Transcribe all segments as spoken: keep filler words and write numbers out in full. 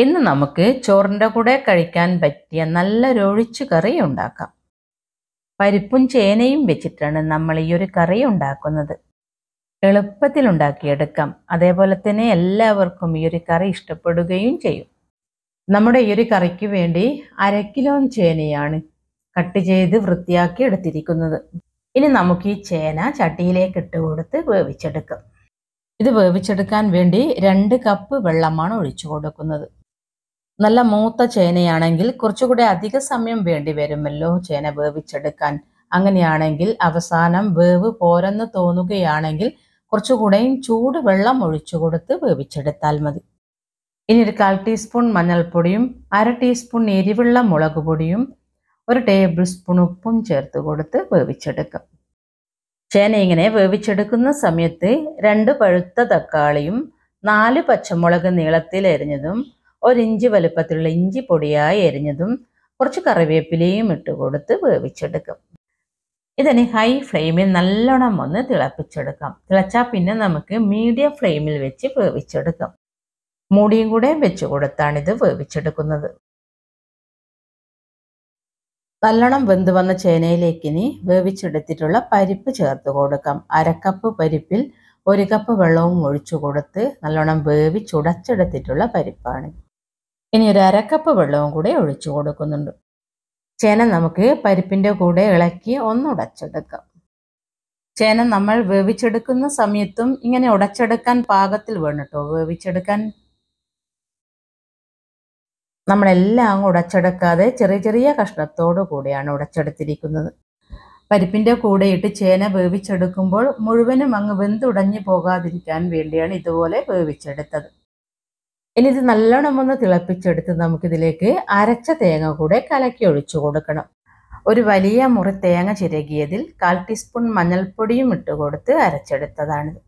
ഇന്ന് നമുക്ക് ചോറിൻ്റെ കൂടെ കഴിക്കാൻ പറ്റിയ നല്ലൊരു ഒഴിച്ചു കറി ഉണ്ടാക്കാം. പരിപ്പും ചേനയും വെച്ചിട്ടാണ് നമ്മൾ ഈ ഒരു കറി ഉണ്ടാക്കുന്നത്. എളുപ്പത്തിൽ ഉണ്ടാക്കിയെടുക്കാം. അതേപോലെ തന്നെ എല്ലാവർക്കും ഈ ഒരു കറി ഇഷ്ടപ്പെടുകയും ചെയ്യും. നമ്മുടെ ഈ ഒരു കറിക്ക് വേണ്ടി അര കിലോ ചേനയാണ് കട്ട് ചെയ്ത് വൃത്തിയാക്കി എടുത്തിരിക്കുന്നത്. ഇനി നമുക്ക് ഈ ചേന ചട്ടിയിലേക്ക് ഇട്ട് കൊടുത്ത് വേവിച്ചെടുക്കാം. ഇത് വേവിച്ചെടുക്കാൻ വേണ്ടി രണ്ട് കപ്പ് വെള്ളമാണ് ഒഴിച്ചു കൊടുക്കുന്നത്. നല്ല മൂത്ത ചേനയാണെങ്കിൽ കുറച്ചുകൂടെ അധിക സമയം വേണ്ടി വരുമല്ലോ ചേന വേവിച്ചെടുക്കാൻ. അങ്ങനെയാണെങ്കിൽ അവസാനം വേവ് പോരെന്ന് തോന്നുകയാണെങ്കിൽ കുറച്ചുകൂടെയും ചൂട് വെള്ളം ഒഴിച്ചു കൊടുത്ത് വേവിച്ചെടുത്താൽ മതി. ഇനി ഒരു കാൽ ടീസ്പൂൺ മഞ്ഞൾപ്പൊടിയും അര ടീസ്പൂൺ എരിവുള്ള മുളക് പൊടിയും ഒരു ടേബിൾ സ്പൂൺ ഉപ്പും ചേർത്ത് കൊടുത്ത് വേവിച്ചെടുക്കാം. ചേന ഇങ്ങനെ വേവിച്ചെടുക്കുന്ന സമയത്ത് രണ്ട് പഴുത്ത തക്കാളിയും നാല് പച്ചമുളക് നീളത്തിൽ എരിഞ്ഞതും ഒരിഞ്ച് വലുപ്പത്തിലുള്ള ഇഞ്ചി പൊടിയായി എരിഞ്ഞതും കുറച്ച് കറിവേപ്പിലയും ഇട്ട് കൊടുത്ത് വേവിച്ചെടുക്കും. ഇതിന് ഹൈ ഫ്ലെയിമിൽ നല്ലോണം ഒന്ന് തിളപ്പിച്ചെടുക്കാം. തിളച്ചാൽ പിന്നെ നമുക്ക് മീഡിയം ഫ്ലെയിമിൽ വെച്ച് വേവിച്ചെടുക്കാം. മൂടിയും കൂടെ വെച്ച് കൊടുത്താണിത് വേവിച്ചെടുക്കുന്നത്. നല്ലോണം വെന്ത് വന്ന ചേനയിലേക്ക് ഇനി വേവിച്ചെടുത്തിട്ടുള്ള പരിപ്പ് ചേർത്ത് കൊടുക്കാം. അരക്കപ്പ് പരിപ്പിൽ ഒരു കപ്പ് വെള്ളവും ഒഴിച്ചു കൊടുത്ത് നല്ലോണം വേവിച്ചുടച്ചെടുത്തിട്ടുള്ള പരിപ്പാണ്. ഇനി ഒരു അരക്കപ്പ് വെള്ളവും കൂടെ ഒഴിച്ചു കൊടുക്കുന്നുണ്ട്. ചേന നമുക്ക് പരിപ്പിൻ്റെ കൂടെ ഇളക്കി ഒന്നുടച്ചെടുക്കാം. ചേന നമ്മൾ വേവിച്ചെടുക്കുന്ന സമയത്തും ഇങ്ങനെ ഉടച്ചെടുക്കാൻ പാകത്തിൽ വേണം കേട്ടോ വേവിച്ചെടുക്കാൻ. നമ്മളെല്ലാം ഉടച്ചെടുക്കാതെ ചെറിയ ചെറിയ കഷ്ണത്തോടു കൂടെയാണ് ഉടച്ചെടുത്തിരിക്കുന്നത്. പരിപ്പിൻ്റെ കൂടെയിട്ട് ചേന വേവിച്ചെടുക്കുമ്പോൾ മുഴുവനും അങ്ങ് വെന്തുടഞ്ഞു പോകാതിരിക്കാൻ വേണ്ടിയാണ് ഇതുപോലെ വേവിച്ചെടുത്തത്. ഇനി ഇത് നല്ലോണം ഒന്ന് തിളപ്പിച്ചെടുത്ത് നമുക്കിതിലേക്ക് അരച്ച തേങ്ങ കൂടെ കലക്കി ഒഴിച്ചു കൊടുക്കണം. ഒരു വലിയ മുറി തേങ്ങ ചിരകിയതിൽ കാൽ ടീസ്പൂൺ മഞ്ഞൾപ്പൊടിയും ഇട്ട് കൊടുത്ത് അരച്ചെടുത്തതാണിത്.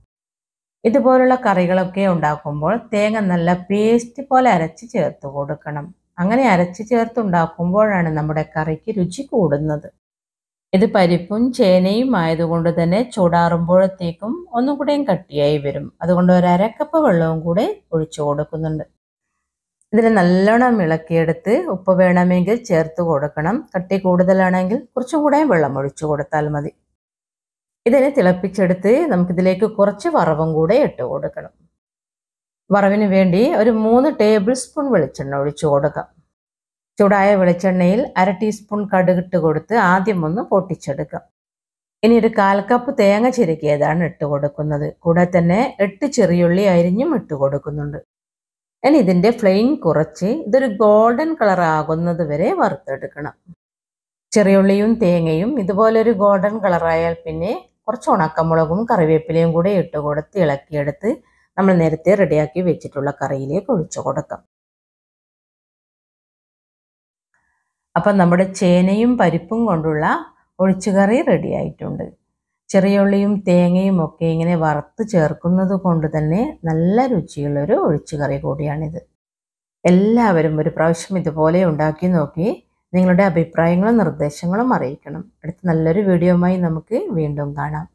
ഇതുപോലുള്ള കറികളൊക്കെ ഉണ്ടാക്കുമ്പോൾ തേങ്ങ നല്ല പേസ്റ്റ് പോലെ അരച്ച് ചേർത്ത് കൊടുക്കണം. അങ്ങനെ അരച്ച് ചേർത്തുണ്ടാക്കുമ്പോഴാണ് നമ്മുടെ കറിക്ക് രുചി കൂടുന്നത്. ഇത് പരിപ്പും ചേനയും ആയതുകൊണ്ട് തന്നെ ചൂടാറുമ്പോഴത്തേക്കും ഒന്നും കൂടെയും കട്ടിയായി വരും. അതുകൊണ്ട് ഒരു അരക്കപ്പ് വെള്ളവും കൂടെ ഒഴിച്ചു കൊടുക്കുന്നുണ്ട്. ഇതിൽ നല്ലോണം ഇളക്കിയെടുത്ത് ഉപ്പ് വേണമെങ്കിൽ ചേർത്ത് കൊടുക്കണം. കട്ടി കൂടുതലാണെങ്കിൽ കുറച്ചും കൂടെ വെള്ളം ഒഴിച്ചു കൊടുത്താൽ മതി. ഇതിനെ തിളപ്പിച്ചെടുത്ത് നമുക്കിതിലേക്ക് കുറച്ച് വറവും കൂടെ ഇട്ട് കൊടുക്കണം. വറവിന് വേണ്ടി ഒരു മൂന്ന് ടേബിൾ സ്പൂൺ വെളിച്ചെണ്ണ ഒഴിച്ചു കൊടുക്കാം. ചൂടായ വെളിച്ചെണ്ണയിൽ അര ടീസ്പൂൺ കടുകിട്ട് കൊടുത്ത് ആദ്യം ഒന്ന് പൊട്ടിച്ചെടുക്കാം. ഇനി ഒരു കാൽ കപ്പ് തേങ്ങ ചിരകിയതാണ് ഇട്ട് കൊടുക്കുന്നത്. കൂടെ തന്നെ എട്ട് ചെറിയുള്ളി അരിഞ്ഞും ഇട്ട് കൊടുക്കുന്നുണ്ട്. ഇനി ഇതിൻ്റെ ഫ്ലെയിം കുറച്ച് ഇതൊരു ഗോൾഡൻ കളർ ആകുന്നത് വരെ വറുത്തെടുക്കണം. ചെറിയുള്ളിയും തേങ്ങയും ഇതുപോലൊരു ഗോൾഡൻ കളറായാൽ പിന്നെ കുറച്ച് ഉണക്കമുളകും കറിവേപ്പിലയും കൂടെ ഇട്ട് കൊടുത്ത് ഇളക്കിയെടുത്ത് നമ്മൾ നേരത്തെ റെഡിയാക്കി വെച്ചിട്ടുള്ള കറിയിലേക്ക് ഒഴിച്ചു കൊടുക്കാം. അപ്പം നമ്മുടെ ചേനയും പരിപ്പും കൊണ്ടുള്ള ഒഴിച്ചുകറി റെഡിയായിട്ടുണ്ട്. ചെറിയുള്ളിയും തേങ്ങയും ഒക്കെ ഇങ്ങനെ വറുത്ത് ചേർക്കുന്നത് കൊണ്ട് തന്നെ നല്ല രുചിയുള്ളൊരു ഒഴിച്ചുകറി കൂടിയാണിത്. എല്ലാവരും ഒരു പ്രാവശ്യം ഇതുപോലെ ഉണ്ടാക്കി നോക്കി നിങ്ങളുടെ അഭിപ്രായങ്ങളും നിർദ്ദേശങ്ങളും അറിയിക്കണം. അടുത്ത നല്ലൊരു വീഡിയോയുമായി നമുക്ക് വീണ്ടും കാണാം.